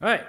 All right.